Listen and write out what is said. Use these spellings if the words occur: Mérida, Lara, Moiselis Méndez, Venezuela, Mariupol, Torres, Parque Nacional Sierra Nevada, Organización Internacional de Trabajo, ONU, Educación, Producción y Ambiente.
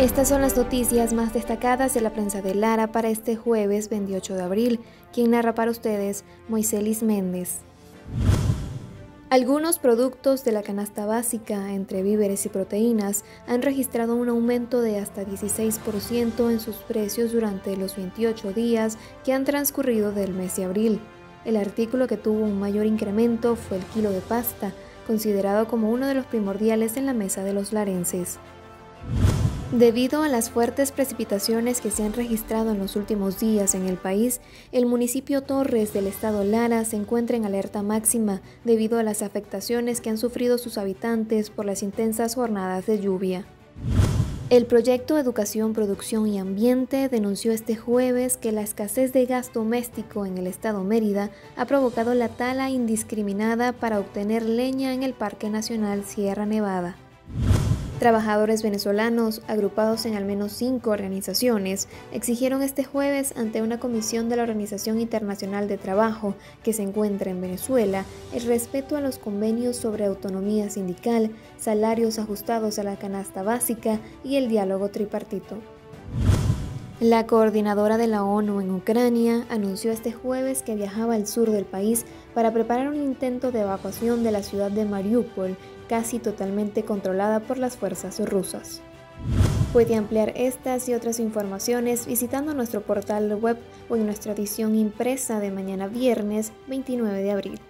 Estas son las noticias más destacadas de la prensa de Lara para este jueves 28 de abril, quien narra para ustedes Moiselis Méndez. Algunos productos de la canasta básica, entre víveres y proteínas, han registrado un aumento de hasta 16% en sus precios durante los 28 días que han transcurrido del mes de abril. El artículo que tuvo un mayor incremento fue el kilo de pasta, considerado como uno de los primordiales en la mesa de los larenses. Debido a las fuertes precipitaciones que se han registrado en los últimos días en el país, el municipio Torres del estado Lara se encuentra en alerta máxima debido a las afectaciones que han sufrido sus habitantes por las intensas jornadas de lluvia. El proyecto Educación, Producción y Ambiente denunció este jueves que la escasez de gas doméstico en el estado Mérida ha provocado la tala indiscriminada para obtener leña en el Parque Nacional Sierra Nevada. Trabajadores venezolanos, agrupados en al menos 5 organizaciones, exigieron este jueves ante una comisión de la Organización Internacional de Trabajo que se encuentra en Venezuela el respeto a los convenios sobre autonomía sindical, salarios ajustados a la canasta básica y el diálogo tripartito. La coordinadora de la ONU en Ucrania anunció este jueves que viajaba al sur del país para preparar un intento de evacuación de la ciudad de Mariupol, casi totalmente controlada por las fuerzas rusas. Puede ampliar estas y otras informaciones visitando nuestro portal web o en nuestra edición impresa de mañana viernes 29 de abril.